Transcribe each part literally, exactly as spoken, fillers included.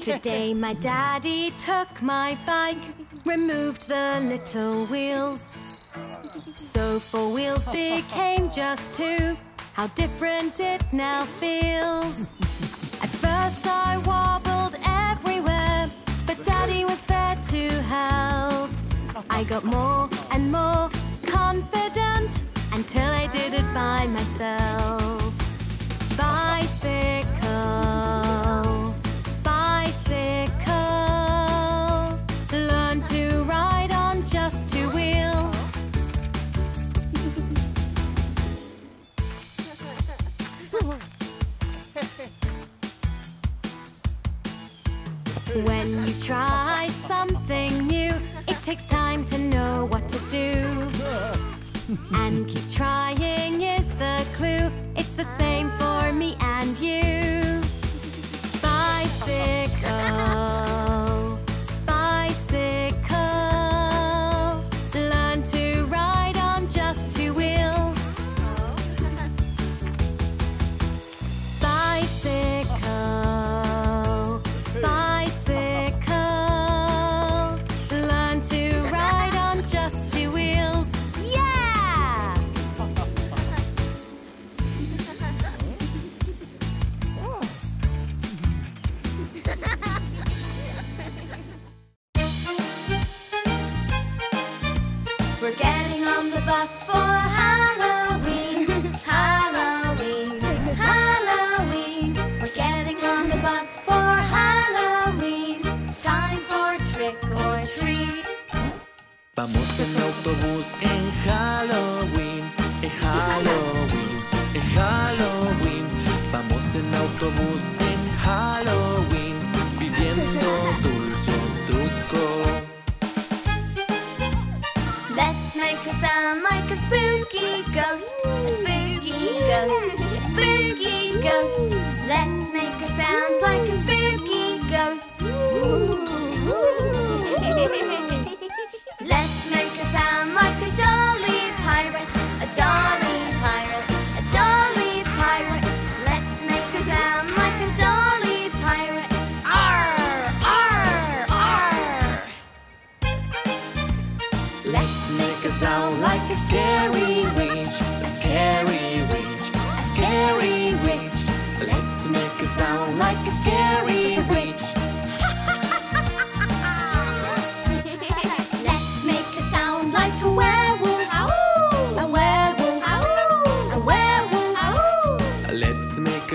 Today my daddy took my bike, removed the little wheels. So four wheels became just two, how different it now feels. At first I wobbled everywhere, but daddy was there to help. I got more and more confident, until I did it by myself. Bicycle. Just two wheels. When you try something new, it takes time to know what to do. And keep trying is the clue. It's the same for me and you. Bicycle. Vamos en autobús en Halloween, en Halloween, en Halloween. Vamos en autobús en Halloween, pidiendo dulce truco. Let's make a sound like a spooky ghost, a spooky ghost, a spooky ghost. Let's make a sound like a spooky ghost. Ooh. Let's make a sound like a jolly pirate, a jolly pirate, a jolly pirate.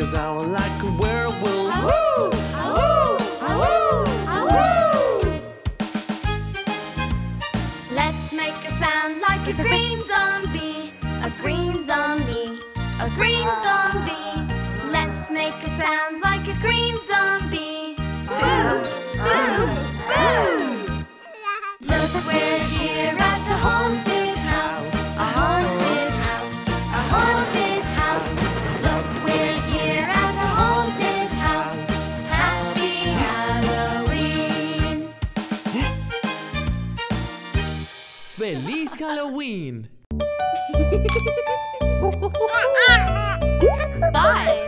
'cause I'm like a werewolf. Awoo! Awoo! Awoo! Awoo! Let's make a sound like a green zombie, a green zombie, a green zombie. Let's make a sound like a green zombie. Boom! Boom! Boom! Look, we're here at a haunted. Feliz Halloween! Bye!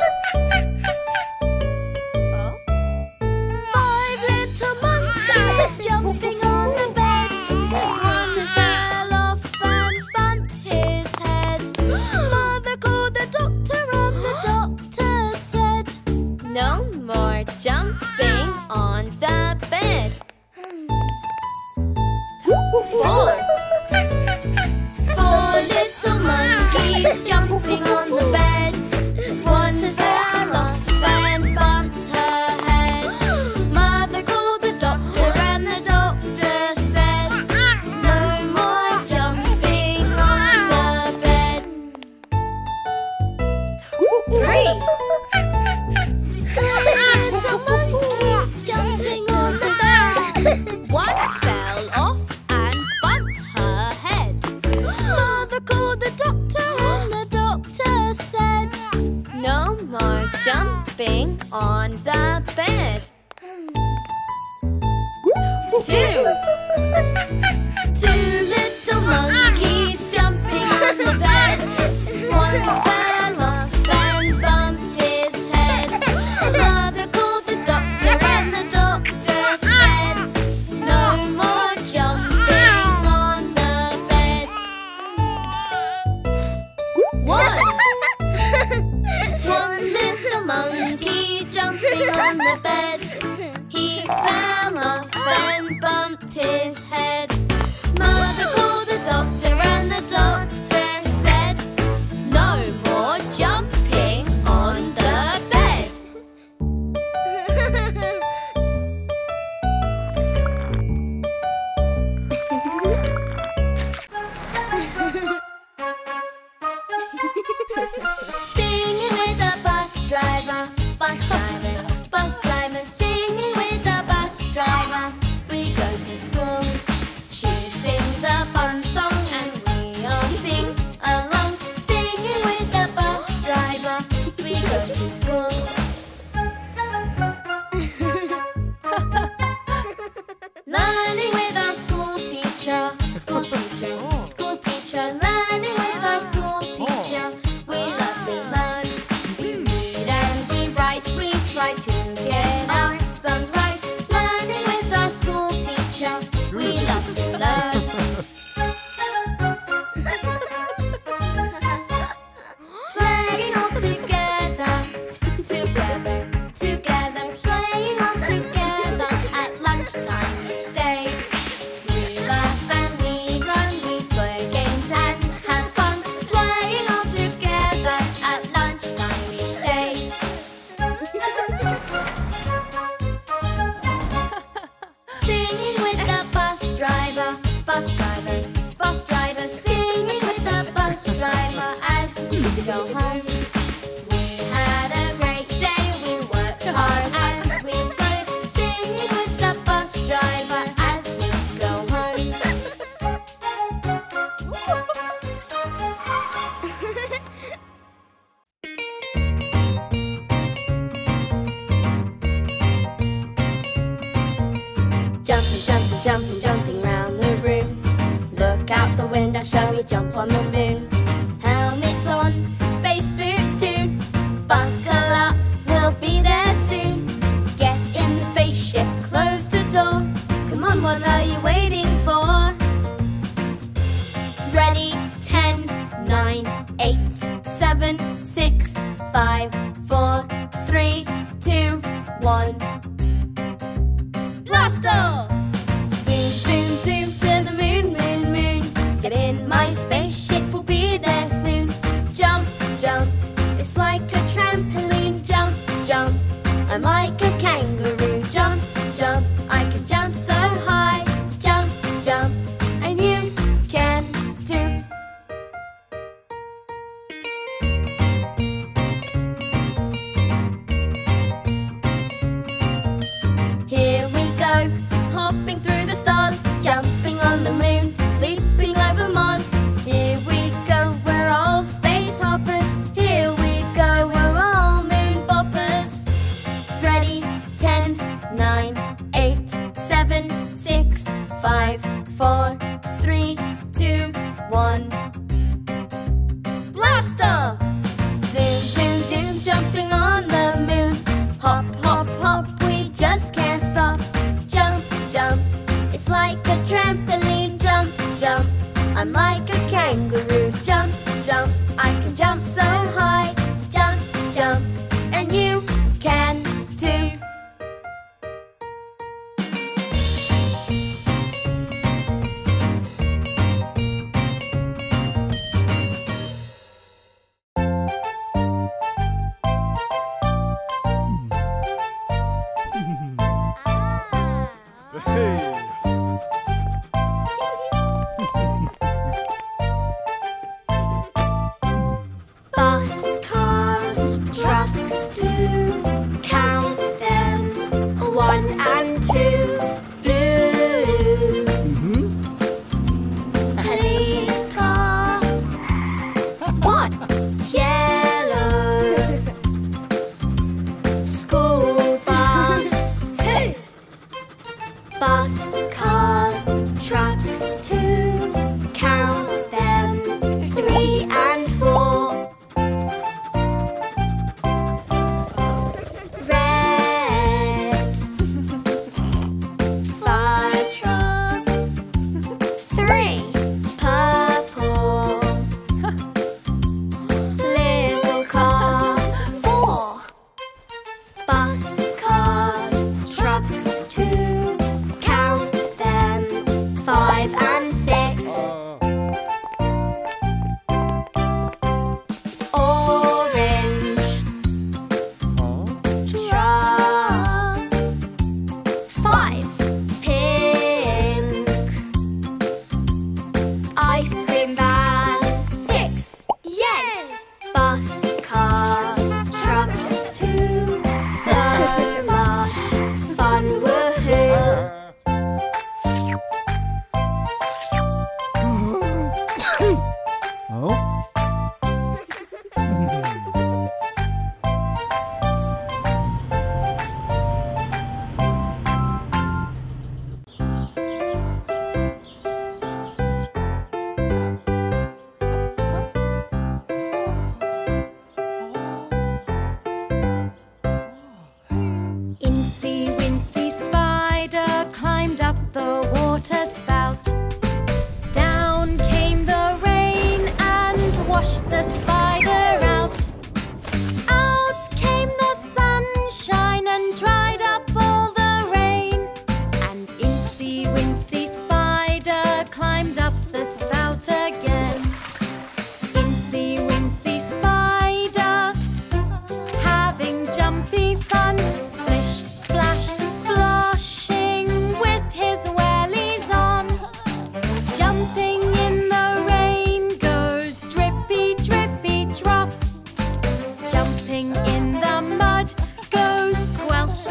Spaceship will be there soon. Jump, jump, it's like a trampoline. Jump. I'm like a kangaroo. Jump, jump, I can jump so high. Jump, jump, and you can too. Here we go, hopping through the stars, jumping on the moon, leaping over Mars. Here we go, we're all space hoppers. Here we go, we're all moon boppers. Ready? Ten, nine, eight, seven, six, five, four, three, two, one. Blast off! Zoom, zoom, zoom, jumping on the moon. Hop, hop, hop, we just can't stop. Jump, jump, it's like a trampoline. Jump, jump, I'm like a kangaroo. Jump, jump, I can jump so high. Jump, jump, and you can too.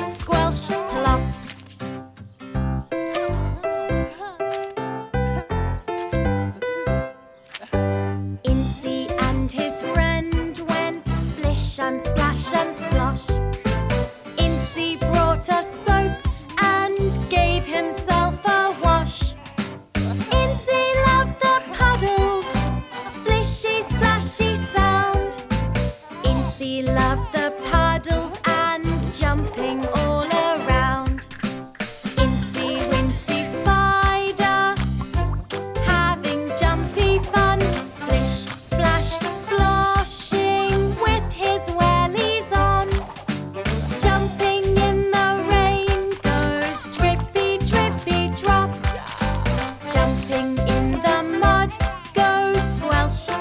Squelch,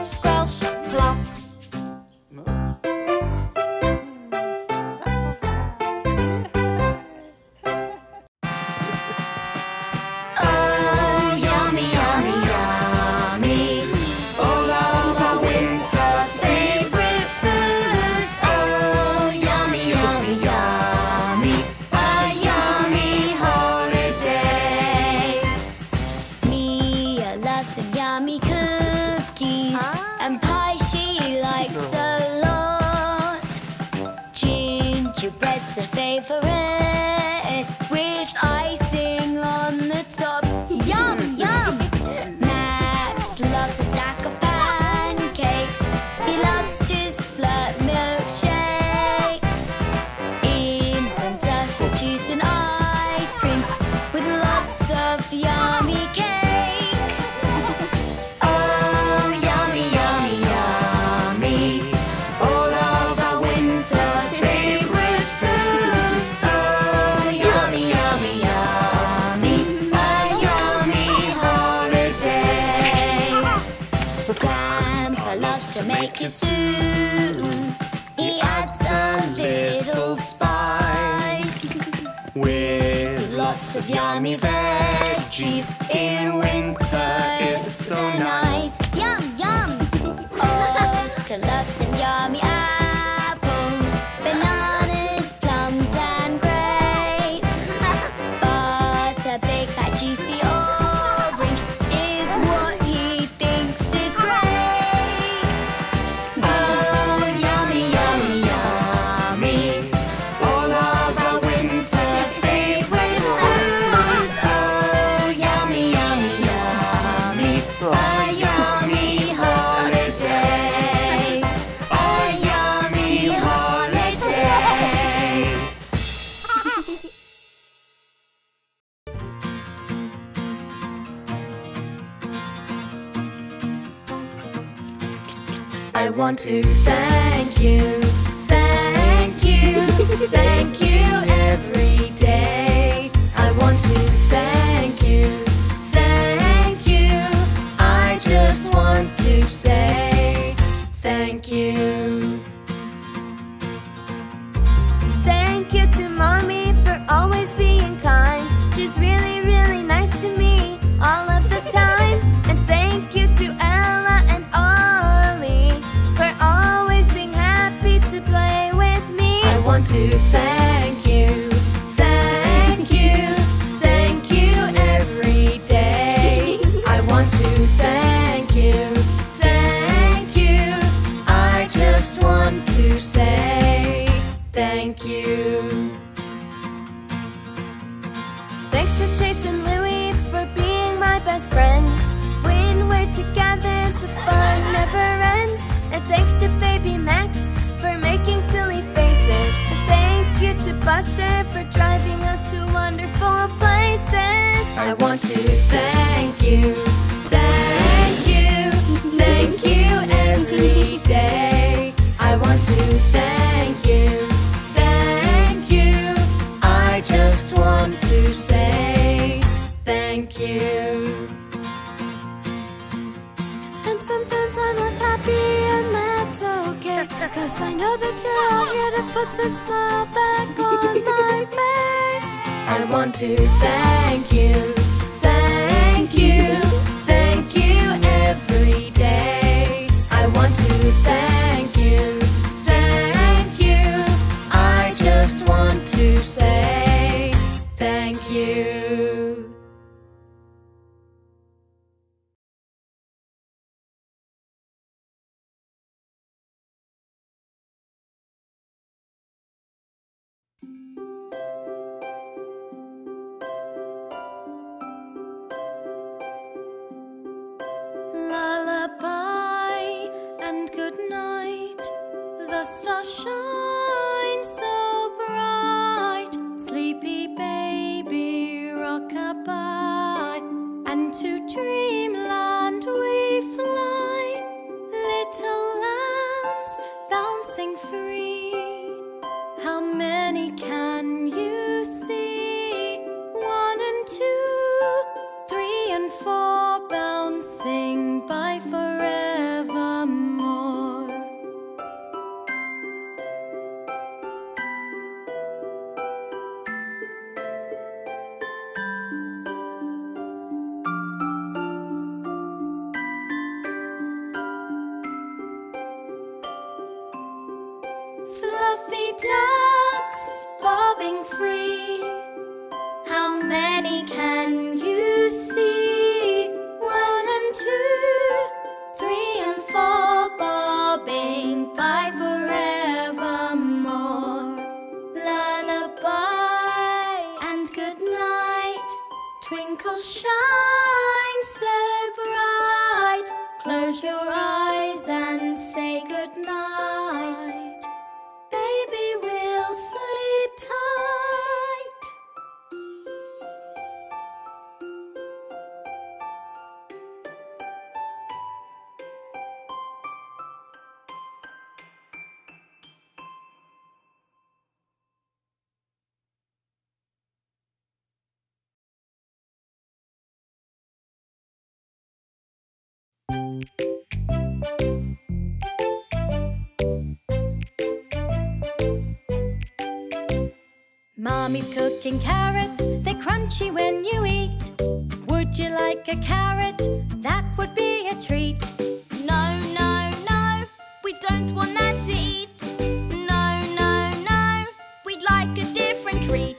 squelch, plop. you soon. He adds a little spice with lots of yummy veggies. In winter it's so nice. Yum, yum! Oscar loves some yummy apples, bananas, plums and grapes. But a big fat juicy orange is what he thinks is great. Oh, yummy, yummy, yummy, all of our winter favourite foods. Oh, yummy, yummy, yummy, a yummy holiday. I want to thank you, thank you, thank you every day. I want to thank you, thank you. I just want to say thank you. Thank you to Mommy for always being kind. She's really, really nice to me all of the time. And thank you to Ella and I want to thank you, thank you, thank you every day. I want to thank you, thank you. I just want to say thank you. Thanks to Chase and Louie for being my best friends. When we're together, the fun never ends. And thanks to baby Max for making silly faces. Thank you to Buster for driving us to wonderful places. I want to thank you, thank you, thank you every day. I want to thank you, thank you. I just want to say thank you. And sometimes I'm less happy, and that's okay, 'cause I know that you're all here to put the smile back on my face. I want to thank you, thank you, thank you every day. I want to thank you, thank you. I just want to say thank you. Lullaby and good night. The stars shine so bright. Sleepy baby, rock-a-bye, and to dreamland we fly. Little lambs bouncing free. How many can you see? One and two, three and four, bouncing by forevermore. Fluffy ducks bobbing free. How many can you see? One and two, three and four, bobbing by forevermore. Lullaby and good night. Twinkle shine so bright. Close your eyes and say good night. Mommy's cooking carrots, they're crunchy when you eat. Would you like a carrot? That would be a treat. No, no, no, we don't want that to eat. No, no, no, we'd like a different treat.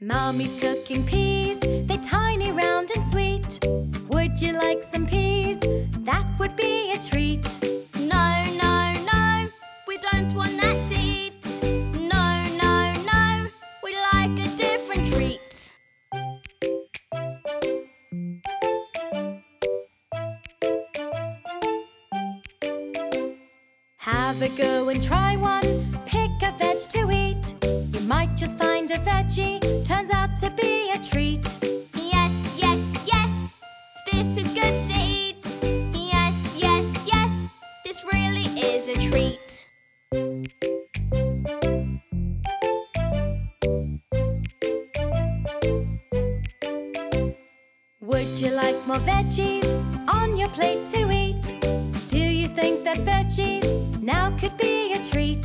Mommy's cooking peas, they're tiny, round and sweet. Would you like some peas? That would be a treat. No, no, no, we don't want that to eat. No, no, no, we like a different treat. Have a go and try one, pick a veg to eat. You might just find a veggie, turns out to be a treat. Yes, yes, yes, this is good to eat. Yes, yes, yes, this really is a treat. Would you like more veggies on your plate to eat? Do you think that veggies now could be a treat?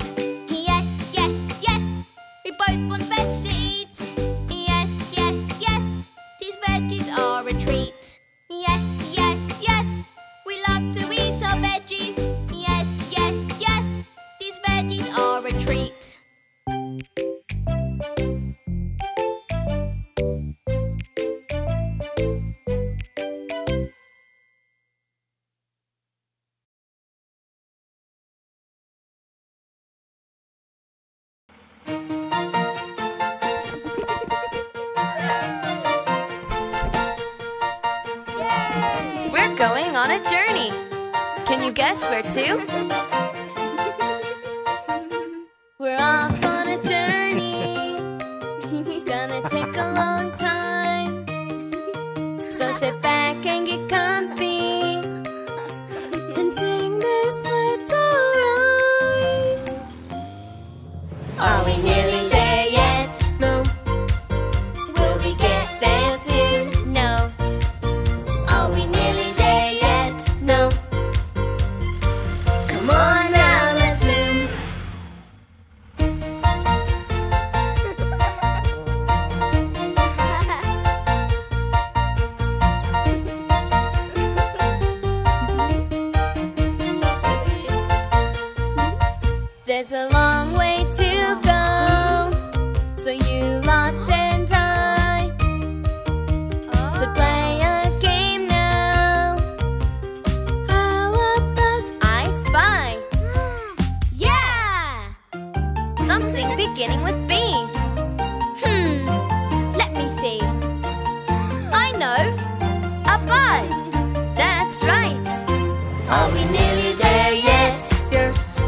Yes, yes, yes, we both want veg to eat. Yes, yes, yes, these veggies are a treat. Yes, yes, yes, we love to eat our veggies. Yes, yes, yes, these veggies are a treat. Guess where to? We're off on a journey. Gonna take a long time. So sit back and get comfy and sing this little rhyme. Are we nearly there yet? No. Will we get there soon? No. Are we nearly there yet? No. There's a long way to go, so you lot and I should play a game now. How about I Spy? Yeah! Something beginning with B. Hmm, let me see. I know, a bus. That's right. Are we nearly there yet? Yes.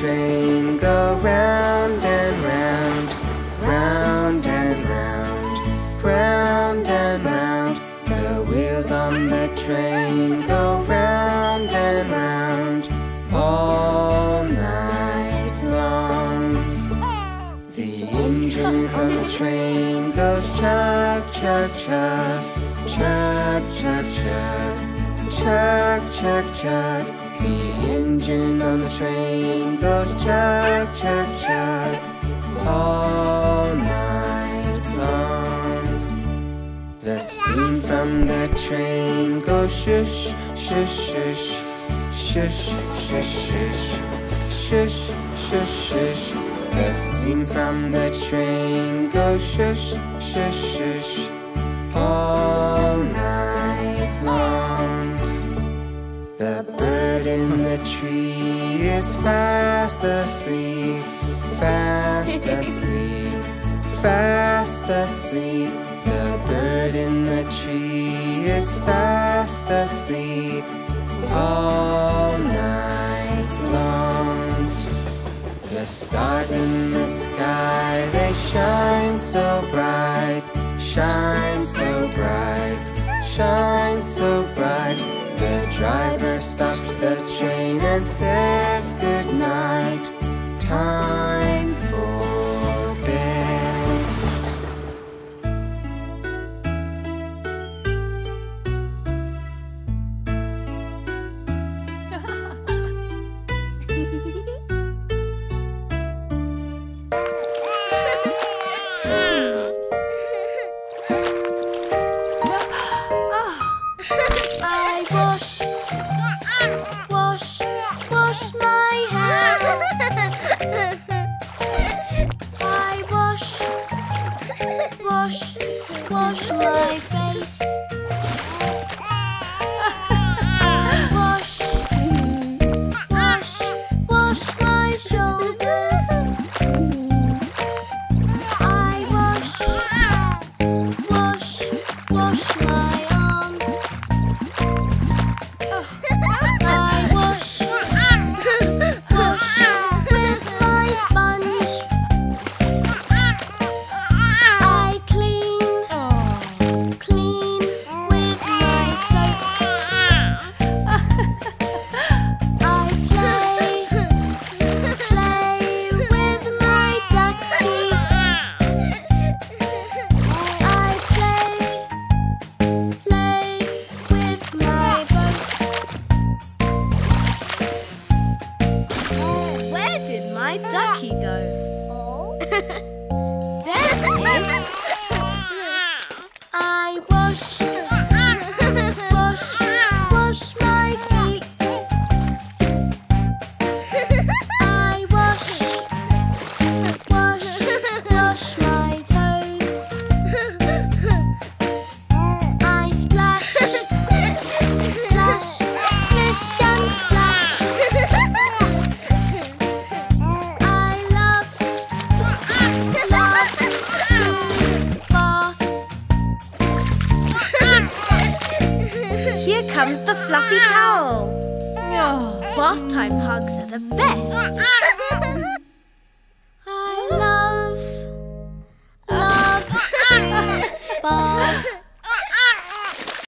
Train go round and round, round and round, round and round. The wheels on the train go round and round, all night long. The engine on the train goes chug, chug, chug, chug, chug, chug. Chug, chug, chug. The engine on the train goes chug, chug, chug all night long. The steam from the train goes shush, shush, shush, shush, shush, shush, shush, shush, shush. The steam from the train goes shush, shush, shush all night long. The bird in the tree is fast asleep, fast asleep, fast asleep. The bird in the tree is fast asleep all night long. The stars in the sky, they shine so bright, shine so bright, shine so bright. The driver stops the train and says goodnight. Time for bed. I wash, wash, wash my hands. I wash, wash, wash my face. I wash, wash, wash my shoulders. I wash, wash, wash my arms. I wash, wash with my sponge. I clean, clean with my soap. I play, play with my ducky. I play, play with my boat. Where did my ducky go? There it is. I wash, wash, wash my feet. I wash, wash, wash my toes. I splash, splash, splash and splash. I love, love to bath. Here comes the fluffy towel. Bath time hugs are the best.